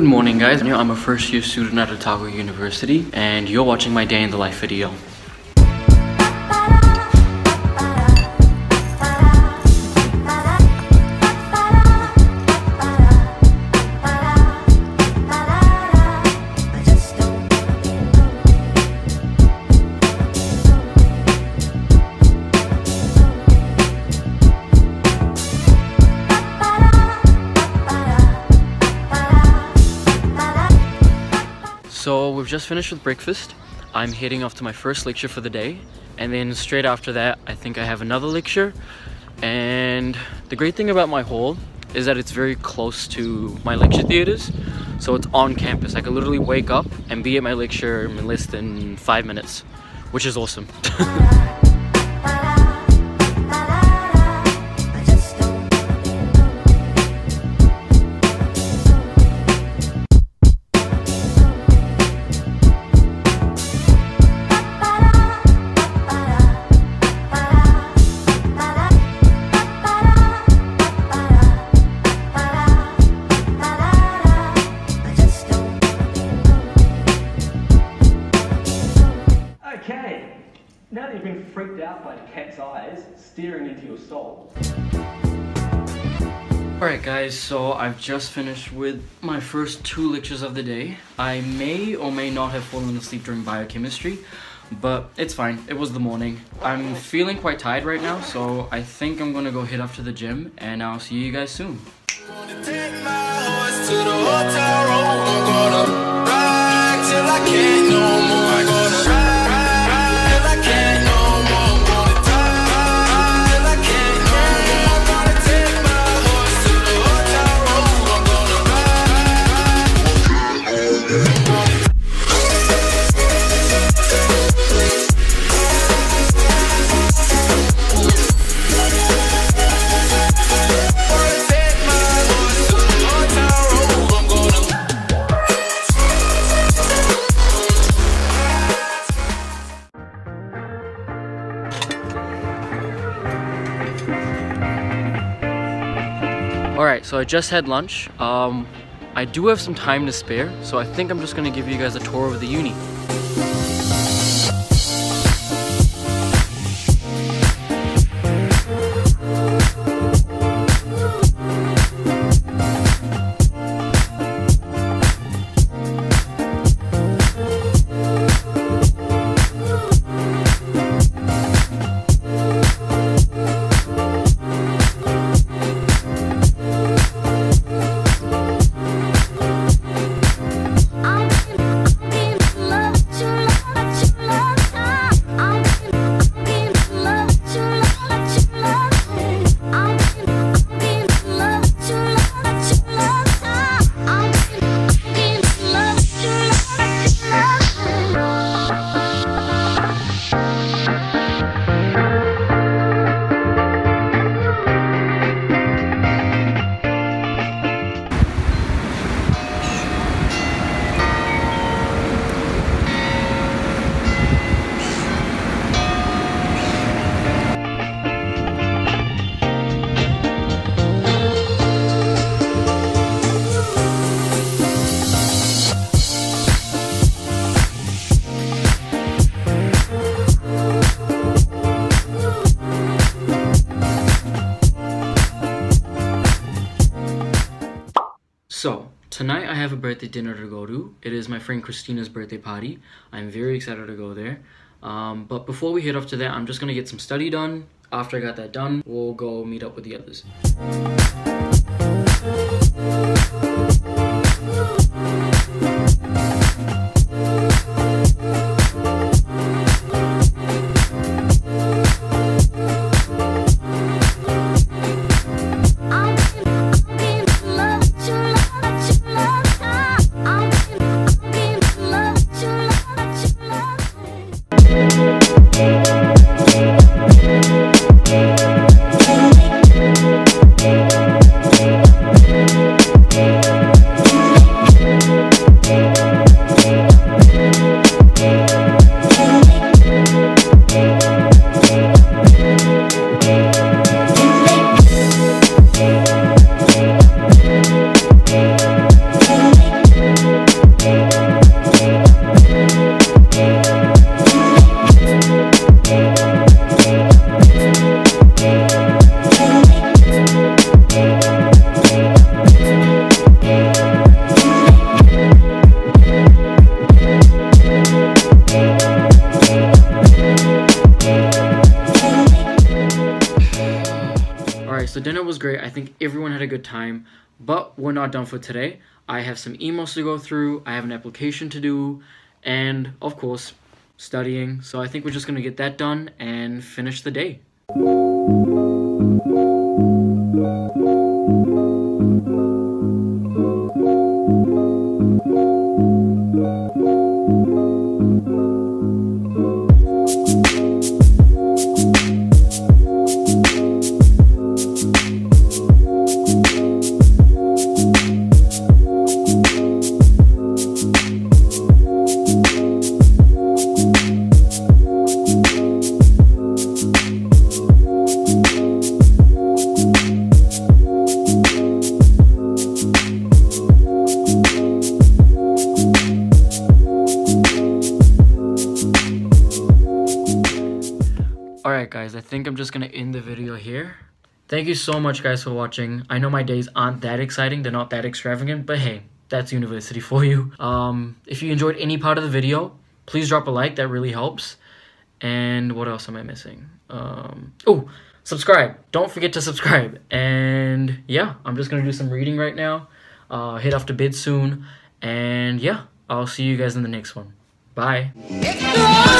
Good morning guys, I'm a first year student at Otago University and you're watching my day in the life video. So we've just finished with breakfast. I'm heading off to my first lecture for the day, and then straight after that I think I have another lecture. And the great thing about my hall is that it's very close to my lecture theaters, so it's on campus. I can literally wake up and be at my lecture in less than 5 minutes, which is awesome. Now that you've been freaked out by the cat's eyes staring into your soul. Alright guys, so I've just finished with my first two lectures of the day. I may or may not have fallen asleep during biochemistry, but it's fine, it was the morning. I'm feeling quite tired right now, so I think I'm gonna go head off to the gym and I'll see you guys soon. Alright, so I just had lunch. I do have some time to spare, so I think I'm just gonna give you guys a tour of the uni. So, tonight I have a birthday dinner to go to. It is my friend Christina's birthday party. I'm very excited to go there. But before we head off to that, I'm just gonna get some study done. After I got that done, we'll go meet up with the others. So dinner was great. I think everyone had a good time, but we're not done for today. I have some emails to go through, I have an application to do, and of course, studying. So I think we're just gonna get that done and finish the day. Alright guys, I think I'm just gonna end the video here. Thank you so much guys for watching. I know my days aren't that exciting, they're not that extravagant, but hey, that's university for you. If you enjoyed any part of the video, please drop a like, that really helps. And what else am I missing? Oh, subscribe! Don't forget to subscribe. And yeah, I'm just gonna do some reading right now. Head off to bed soon. And yeah, I'll see you guys in the next one. Bye!